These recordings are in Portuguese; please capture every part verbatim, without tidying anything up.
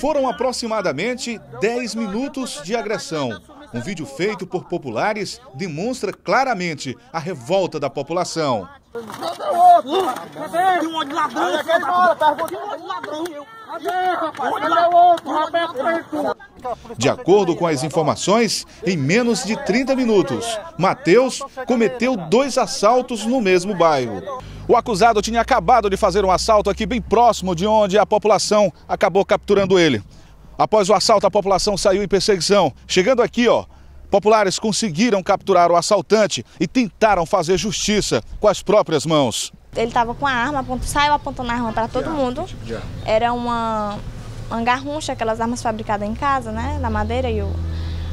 Foram aproximadamente dez minutos de agressão. Um vídeo feito por populares demonstra claramente a revolta da população. De acordo com as informações, em menos de trinta minutos, Matheus cometeu dois assaltos no mesmo bairro. O acusado tinha acabado de fazer um assalto aqui bem próximo de onde a população acabou capturando ele. Após o assalto, a população saiu em perseguição. Chegando aqui, ó, populares conseguiram capturar o assaltante e tentaram fazer justiça com as próprias mãos. Ele estava com a arma, saiu apontando a arma para todo mundo. Era uma, uma garruncha, aquelas armas fabricadas em casa, né, da madeira. E o...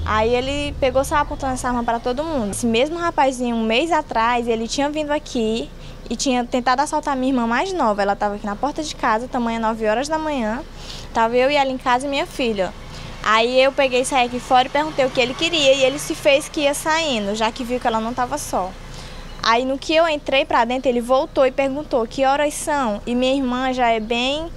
Aí ele pegou, saiu apontando essa arma para todo mundo. Esse mesmo rapazinho, um mês atrás, ele tinha vindo aqui e tinha tentado assaltar minha irmã mais nova. Ela estava aqui na porta de casa, tamanho nove horas da manhã. Estava eu e ela em casa e minha filha. Aí eu peguei, saí aqui fora e perguntei o que ele queria e ele se fez que ia saindo, já que viu que ela não estava só. Aí no que eu entrei para dentro, ele voltou e perguntou que horas são. E minha irmã já é bem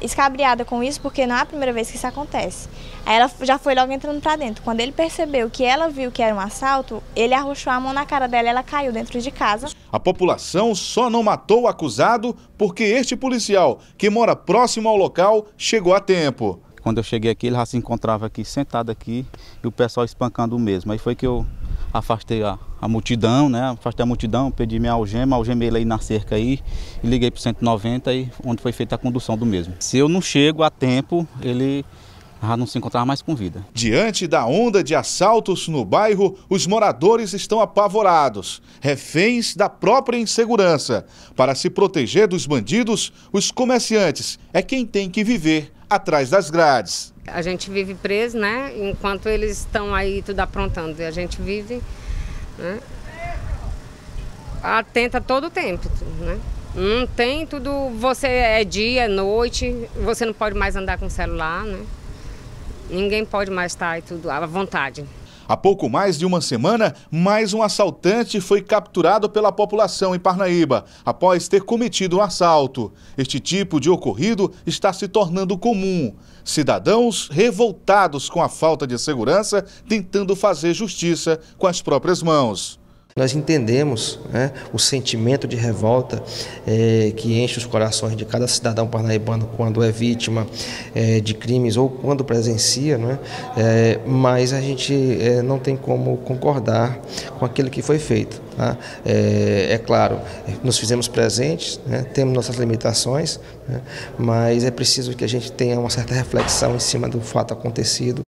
escabriada com isso, porque não é a primeira vez que isso acontece. Aí ela já foi logo entrando pra dentro. Quando ele percebeu que ela viu que era um assalto, ele arrochou a mão na cara dela e ela caiu dentro de casa. A população só não matou o acusado porque este policial, que mora próximo ao local, chegou a tempo. Quando eu cheguei aqui, ele já se encontrava aqui, sentado aqui, e o pessoal espancando o mesmo. Aí foi que eu afastei a, a multidão, né? Afastei a multidão, pedi minha algema, algemei ele aí na cerca aí, e liguei pro cento e noventa, aí, onde foi feita a condução do mesmo. Se eu não chego a tempo, ele já não se encontrava mais com vida. Diante da onda de assaltos no bairro, os moradores estão apavorados, reféns da própria insegurança. Para se proteger dos bandidos, os comerciantes é quem tem que viver atrás das grades. A gente vive preso, né? Enquanto eles estão aí tudo aprontando, a gente vive, né, atenta todo o tempo, né? Não tem tudo, você é dia, é noite, você não pode mais andar com o celular, né? Ninguém pode mais estar aí tudo à vontade. Há pouco mais de uma semana, mais um assaltante foi capturado pela população em Parnaíba, após ter cometido um assalto. Este tipo de ocorrido está se tornando comum. Cidadãos revoltados com a falta de segurança, tentando fazer justiça com as próprias mãos. Nós entendemos, né, o sentimento de revolta é, que enche os corações de cada cidadão parnaibano quando é vítima é, de crimes ou quando presencia, né, é, mas a gente é, não tem como concordar com aquilo que foi feito. Tá? É, é claro, nos fizemos presentes, né, temos nossas limitações, né, mas é preciso que a gente tenha uma certa reflexão em cima do fato acontecido.